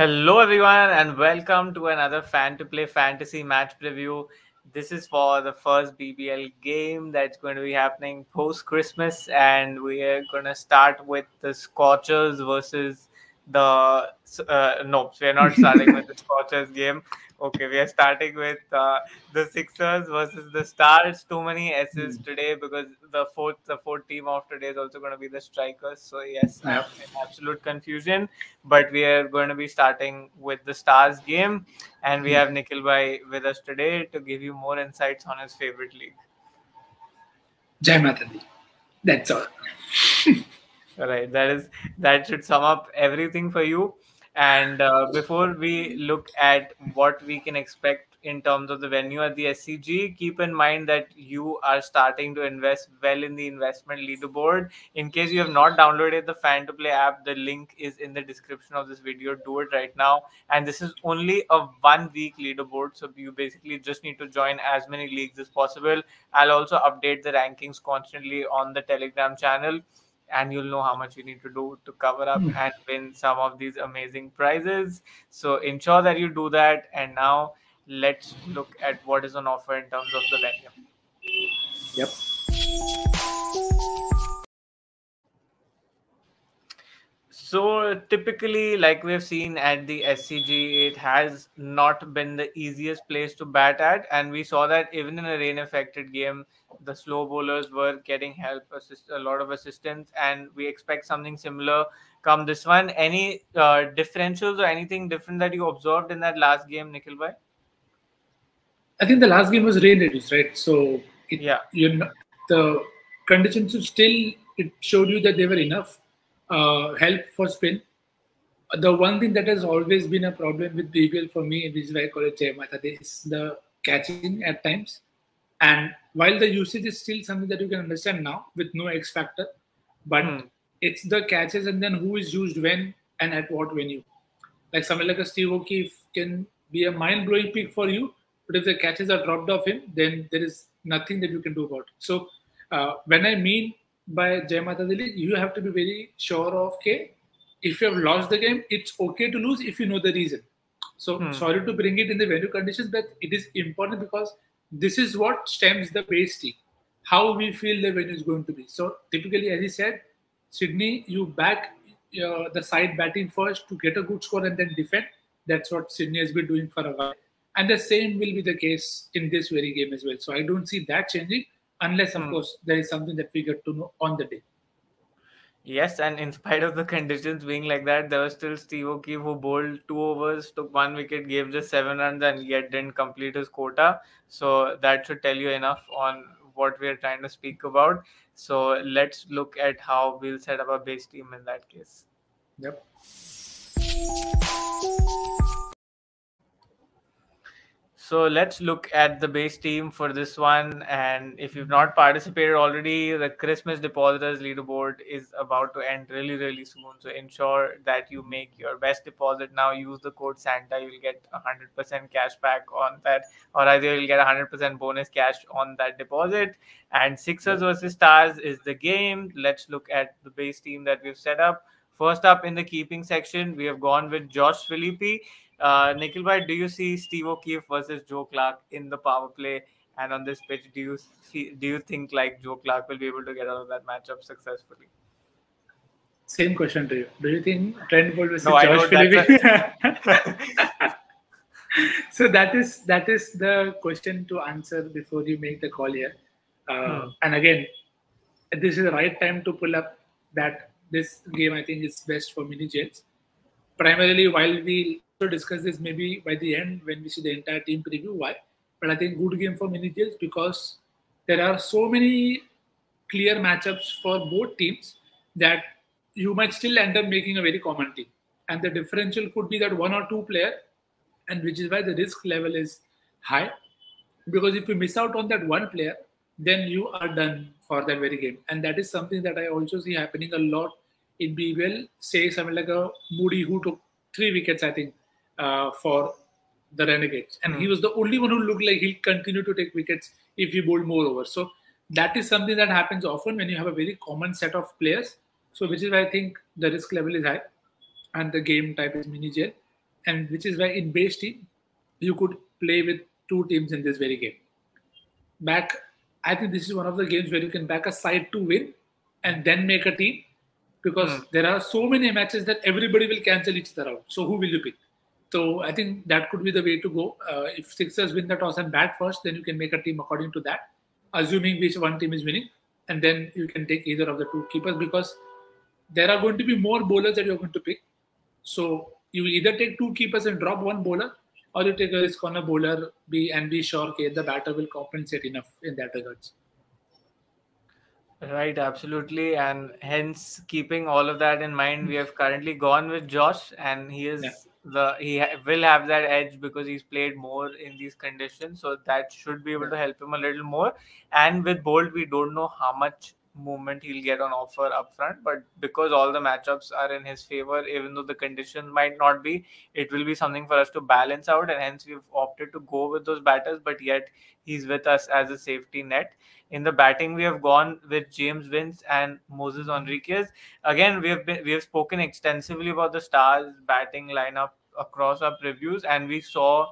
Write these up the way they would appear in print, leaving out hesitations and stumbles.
Hello everyone and welcome to another Fan2Play Fantasy Match Preview. This is for the first BBL game that's going to be happening post-Christmas, and we are going to start with the Scorchers versus the... nope, we're not starting with the Scorchers game. Okay, we are starting with the Sixers versus the Stars. Too many S's today because the fourth team of today is also going to be the Strikers. So yes, I'm in absolute confusion. But we are going to be starting with the Stars game, and we have Nikhil Bhai with us today to give you more insights on his favorite league. Jai Mata Di. That's all. All right, that should sum up everything for you. And before we look at what we can expect in terms of the venue at the SCG, keep in mind that you are starting to invest well in the investment leaderboard. In case you have not downloaded the Fan2Play app, the link is in the description of this video. Do it right now. And this is only a 1 week leaderboard, so you basically just need to join as many leagues as possible. I'll also update the rankings constantly on the Telegram channel, and you'll know how much you need to do to cover up and win some of these amazing prizes. So ensure that you do that. And now let's look at what is on offer in terms of the venue. Yep. So typically, like we've seen at the SCG, it has not been the easiest place to bat at. And we saw that even in a rain-affected game, the slow bowlers were getting help, a lot of assistance, and we expect something similar come this one. Any differentials or anything different that you observed in that last game, Nikhil Bhai? I think the last game was rain reduced, right? So it, the conditions still, it showed you that they were enough help for spin. The one thing that has always been a problem with BBL for me, which is why I call it Jai Mata Di, is the catching at times. And while the usage is still something that you can understand now with no X factor, but it's the catches and then who is used when and at what venue. Like someone like a Steve O'Keefe can be a mind-blowing pick for you, but if the catches are dropped off him, then there is nothing that you can do about it. So when I mean by Jai Mata Di, you have to be very sure of, okay, if you have lost the game, it's okay to lose if you know the reason. So sorry to bring it in the venue conditions, but it is important because this is what stems the base team, how we feel the venue is going to be. So typically, as he said, Sydney, you back the side batting first to get a good score and then defend. That's what Sydney has been doing for a while. And the same will be the case in this very game as well. So I don't see that changing unless, of course, there is something that we get to know on the day. Yes, and in spite of the conditions being like that, there was still Steve O'Keefe who bowled 2 overs, took 1 wicket, gave just 7 runs, and yet didn't complete his quota. So that should tell you enough on what we are trying to speak about. So let's look at how we'll set up our base team in that case. Yep. So let's look at the base team for this one. And if you've not participated already, the Christmas Depositors leaderboard is about to end really, really soon. So ensure that you make your best deposit now. Use the code Santa. You'll get 100% cash back on that. Or either you'll get 100% bonus cash on that deposit. And Sixers versus Stars is the game. Let's look at the base team that we've set up. First up in the keeping section, we have gone with Josh Philippe. Nikhil Bhai, do you see Steve O'Keefe versus Joe Clark in the power play? And on this pitch, do you think like Joe Clark will be able to get out of that matchup successfully? Same question to you. Do you think Trent Bolt versus Josh Philippe? So that is the question to answer before you make the call here. And again, this is the right time to pull up that this game. I think is best for mini Jets. Primarily, while we discuss this maybe by the end when we see the entire team preview why, but I think good game for mini Jets because there are so many clear matchups for both teams that you might still end up making a very common team, and the differential could be that 1 or 2 player, and which is why the risk level is high, because if you miss out on that 1 player, then you are done for that very game. And that is something that I also see happening a lot in BBL. Say someone like a Moody who took 3 wickets, I think, for the Renegades, and he was the only one who looked like he'll continue to take wickets if he bowled more over. So that is something that happens often when you have a very common set of players. So which is why I think the risk level is high, and the game type is mini jail. and which is why in base team, you could play with two teams in this very game. Back, I think this is one of the games where you can back a side to win and then make a team, because there are so many matches that everybody will cancel each other out. So who will you pick? So I think that could be the way to go. If Sixers win the toss and bat first, then you can make a team according to that, assuming which one team is winning. And then you can take either of the two keepers, because there are going to be more bowlers that you're going to pick. So you either take two keepers and drop one bowler, or you take a risk on a bowler and be sure that the batter will compensate enough in that regards. Right, absolutely. And hence, keeping all of that in mind, we have currently gone with Josh, and he is he will have that edge because he's played more in these conditions. So that should be able to help him a little more. And with Bolt, we don't know how much movement he'll get on offer up front, but because all the matchups are in his favor, even though the condition might not be, it will be something for us to balance out, and hence we've opted to go with those batters, but yet he's with us as a safety net. In the batting, we have gone with James Vince and Moses Henriques. Again, we have spoken extensively about the Stars batting lineup across our previews, and we saw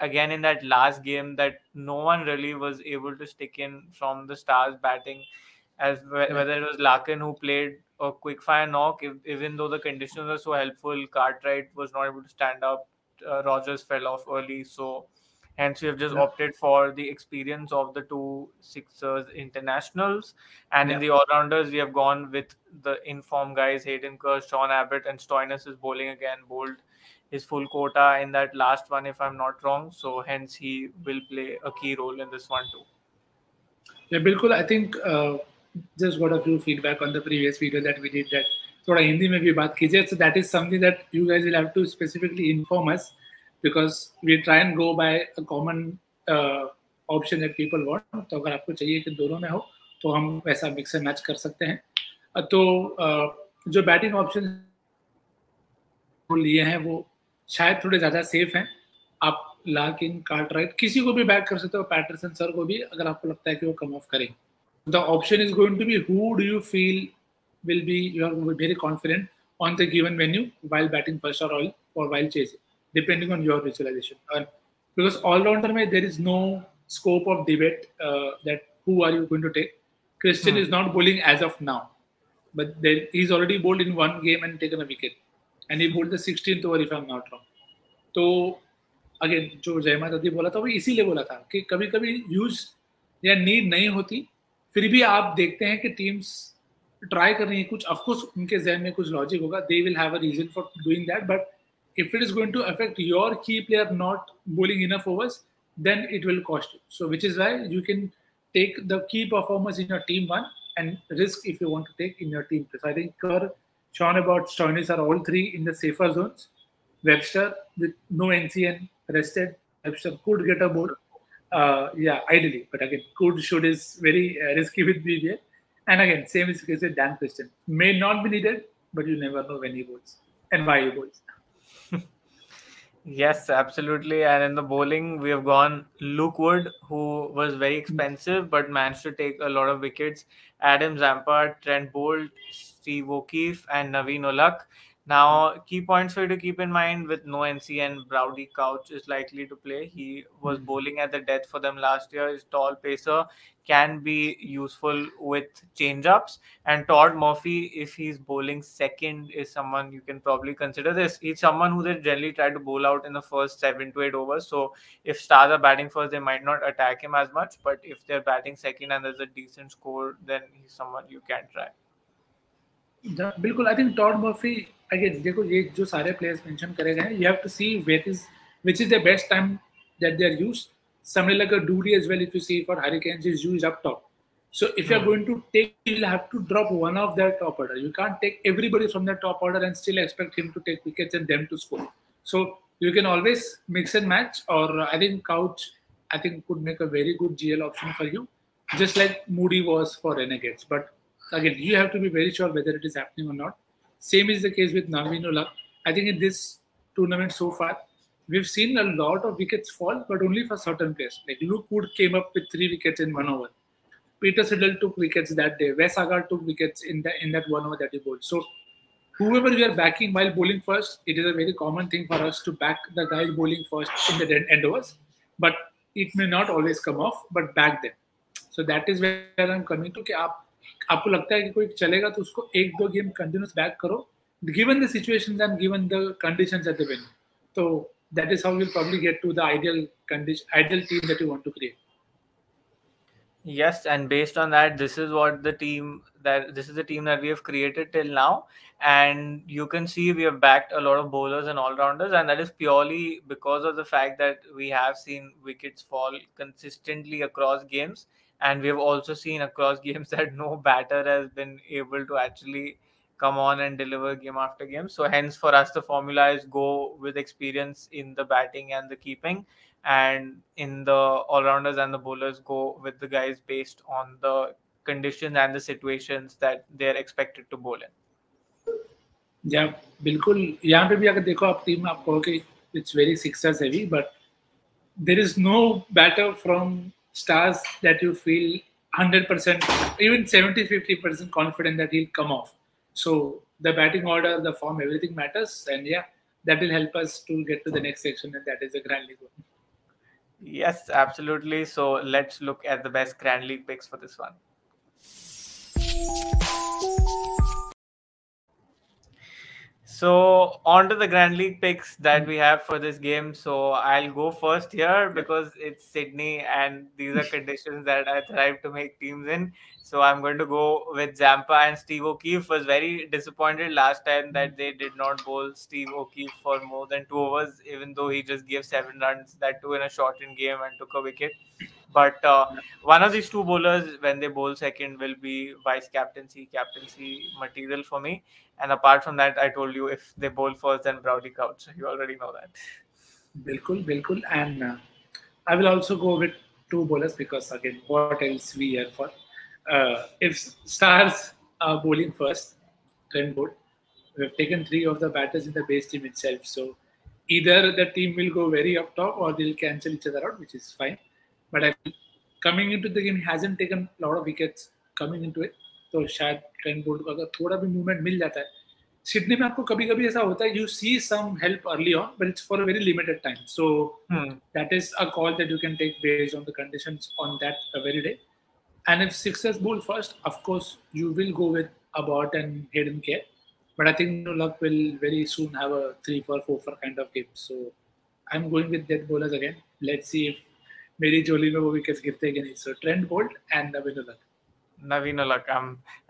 again in that last game that no one really was able to stick in from the Stars batting. As whether it was Larkin who played a quick fire knock, even though the conditions were so helpful, Cartwright was not able to stand up, Rogers fell off early, so hence we have just opted for the experience of the two Sixers internationals. And in the all-rounders, we have gone with the in-form guys, Hayden Kerr, Sean Abbott, and Stoinis is bowling again. Bolt his full quota in that last one, if I'm not wrong, so hence he will play a key role in this one too. Yeah, Bilkul, I think just got a few feedback on the previous video that we did that thoda Hindi mein bhi baat kijiye. So that is something that you guys will have to specifically inform us, because we try and go by a common option that people want. So agar aapko chahiye ki dono mein ho, to hum aisa mix and match kar sakte hain. To jo batting option wo liye hain wo shayad thode zyada safe hain. Aap Larkin, Cartwright, kisi ko bhi back kar sakte ho, Paterson sir ko bhi agar aapko lagta hai ki wo come off karenge. The option is going to be who do you feel will be, you are very confident on the given venue while batting first or while chasing, depending on your visualization. Because all-rounder there is no scope of debate that who are you going to take. Christian is not bowling as of now, but he's already bowled in one game and taken a wicket. And he bowled the 16th over if I'm not wrong. So again, जो जयमाता जी बोला था वो इसीलिए बोला था कि कभी-कभी use या need नहीं होती. फिर भी आप देखते हैं कि टीम्स ट्राई कर रही हैं कुछ, ऑफ कोर्स उनके ज़हन में कुछ लॉजिक होगा, they will have a reason for doing that, but if it is going to affect your key player not bowling enough overs, then it will cost you. So which is why you can take the key performance in your team one and risk if you want to take in your team to. So I think Kerr, Sean Abbott, Stoinis are all three in the safer zones. Webster with no NCN rested, Webster could get a ball. Ideally, but again, good shoot is very risky with BBL. And again, same is the case with Dan Christian. May not be needed, but you never know when he bowls and why he bowls. Yes, absolutely. And in the bowling, we have gone Luke Wood, who was very expensive, but managed to take a lot of wickets. Adam Zampa, Trent Bolt, Steve O'Keefe, and Naveen-ul-Haq. Now, key points for you to keep in mind with no NCN, Brody Couch is likely to play. He was bowling at the death for them last year. His tall pacer can be useful with change-ups. And Todd Murphy, if he's bowling second, is someone you can probably consider this. He's someone who they generally try to bowl out in the first 7 to 8 overs. So if Stars are batting first, they might not attack him as much. But if they're batting second and there's a decent score, then he's someone you can try. बिल्कुल I think Todd Murphy again देखो ये जो सारे players mention करे गए हैं you have to see which is the best time that they are used something like a Doody as well if you see for Hurricanes is used up top so if you are going to take you will have to drop one of that top order you can't take everybody from that top order and still expect him to take wickets and them to score so you can always mix and match or I think Couch I think could make a very good GL option for you just like Moody was for Renegades but again, you have to be very sure whether it is happening or not. Same is the case with Naveen-ul-Haq. I think in this tournament so far, we've seen a lot of wickets fall, but only for certain players. Like Luke Wood came up with 3 wickets in 1 over. Peter Siddle took wickets that day. Wes Agar took wickets in that 1 over that he bowled. So whoever we are backing while bowling first, it is a very common thing for us to back the guy bowling first in the end overs. But it may not always come off, but back them. So that is where I'm coming to. कि आपको लगता है कि कोई चलेगा तो उसको एक दो गेम continuous back करो. Given the situations and given the conditions at the venue, so that is how you'll probably get to the ideal condition, ideal team that you want to create. Yes, and based on that, this is what the team that this is the team that we have created till now. And you can see we have backed a lot of bowlers and all-rounders, and that is purely because of the fact that we have seen wickets fall consistently across games, and we have also seen across games that no batter has been able to actually come on and deliver game after game. So hence for us, the formula is go with experience in the batting and the keeping, and in the all-rounders and the bowlers, go with the guys based on the conditions and the situations that they're expected to bowl in. Yeah, bilkul. Yahan pe bhi agar dekho aap team, aap kaho ki it's very sixers heavy, but there is no batter from stars that you feel 100%, even 70, 50% confident that he'll come off. So the batting order, the form, everything matters. And yeah, that will help us to get to the next section. And that is the Grand League one. Yes, absolutely. So let's look at the best Grand League picks for this one. So on to the Grand League picks that we have for this game. So I'll go first here because it's Sydney and these are conditions that I thrive to make teams in. So I'm going to go with Zampa, and Steve O'Keefe was very disappointed last time that they did not bowl Steve O'Keefe for more than 2 overs, even though he just gave 7 runs, that too in a shortened game, and took a wicket. But one of these two bowlers, when they bowl second, will be vice-captaincy material for me. And apart from that, I told you, if they bowl first, then Brody Couch. You already know that. Bilkul, bilkul. And I will also go with 2 bowlers because, again, what else we here for? If stars are bowling first, Trent Bolt, we have taken 3 of the batters in the base team itself. So either the team will go very up top or they'll cancel each other out, which is fine. But I think coming into the game, he hasn't taken a lot of wickets coming into it. So shayad Trent Bolt ko agar thoda bhi movement mil jata hai. Sydney mein aapko kabhi kabhi aisa hota hai, you see some help early on, but it's for a very limited time. So that is a call that you can take based on the conditions on that very day. And if Sixers bowl first, of course, you will go with Abbott and Hayden Kerr. But I think Naveen-ul-Haq will very soon have a 3-for, 4-for kind of game. So I'm going with dead bowlers again. Let's see if Meri Joli mein wo wickets girte again. So Trent Bolt and Naveen-ul-Haq. Naveen-ul-Haq,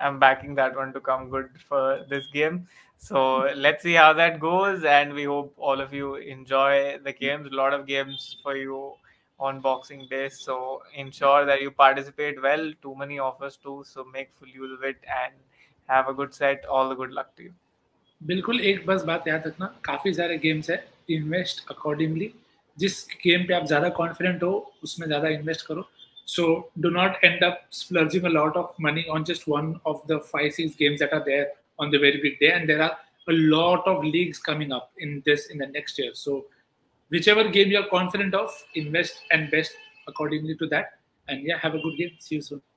I'm backing that one to come good for this game. So let's see how that goes. And we hope all of you enjoy the games. A lot of games for you on Boxing Day, so ensure that you participate well. Too many offers too, so make full use of it and have a good set. All the good luck to you. बिल्कुल एक बस बात याद रखना, काफी सारे games हैं, invest accordingly. जिस गेम पे आप ज़्यादा कॉन्फिडेंट हो, उसमें ज़्यादा इन्वेस्ट करो. So do not end up splurging a lot of money on just one of the 5-6 games that are there on the very big day. And there are a lot of leagues coming up in the next year. So whichever game you are confident of, invest and best accordingly to that. And yeah, have a good game. See you soon.